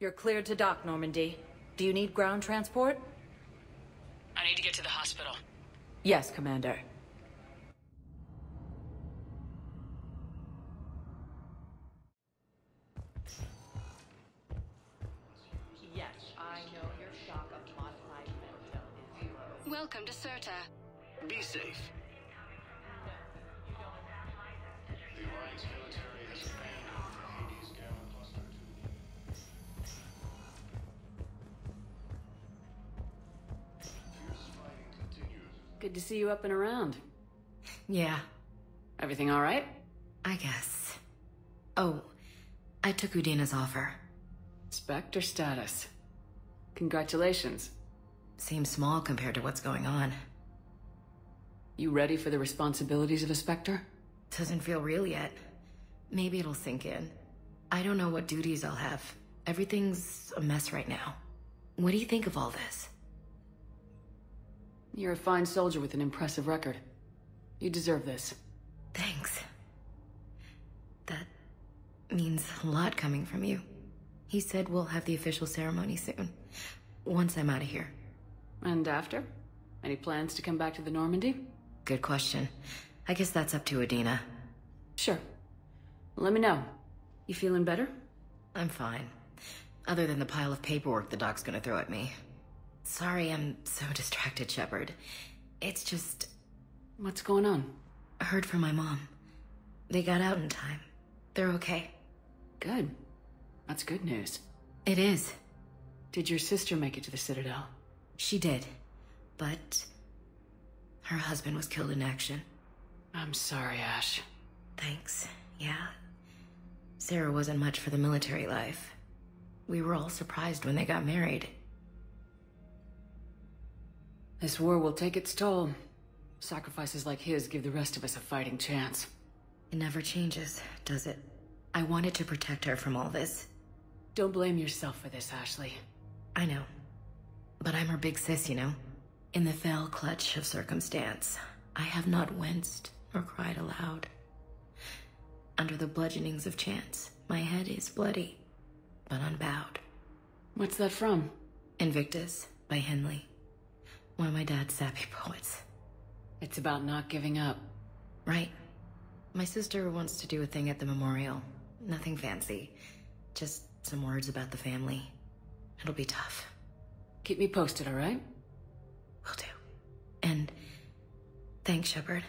You're cleared to dock, Normandy. Do you need ground transport? I need to get to the hospital. Yes, Commander. Yes, I know your shock of modified mental is zero. Welcome to Serta. Be safe. Good to see you up and around. Yeah. Everything all right? I guess. Oh, I took Udina's offer. Spectre status. Congratulations. Seems small compared to what's going on. You ready for the responsibilities of a Spectre? Doesn't feel real yet. Maybe it'll sink in. I don't know what duties I'll have. Everything's a mess right now. What do you think of all this? You're a fine soldier with an impressive record. You deserve this. Thanks. That means a lot coming from you. He said we'll have the official ceremony soon, once I'm out of here. And after? Any plans to come back to the Normandy? Good question. I guess that's up to Udina. Sure. Let me know. You feeling better? I'm fine. Other than the pile of paperwork the doc's gonna throw at me. Sorry, I'm so distracted, Shepard. It's just... What's going on? I heard from my mom. They got out in time. They're okay. Good. That's good news. It is. Did your sister make it to the Citadel? She did. But... her husband was killed in action. I'm sorry, Ash. Thanks. Yeah. Sarah wasn't much for the military life. We were all surprised when they got married. This war will take its toll. Sacrifices like his give the rest of us a fighting chance. It never changes, does it? I wanted to protect her from all this. Don't blame yourself for this, Ashley. I know. But I'm her big sis, you know? In the fell clutch of circumstance, I have not winced or cried aloud. Under the bludgeonings of chance, my head is bloody, but unbowed. What's that from? Invictus by Henley. One of my dad's sappy poets. It's about not giving up. Right. My sister wants to do a thing at the memorial. Nothing fancy. Just some words about the family. It'll be tough. Keep me posted, all right? Will do. And thanks, Shepard.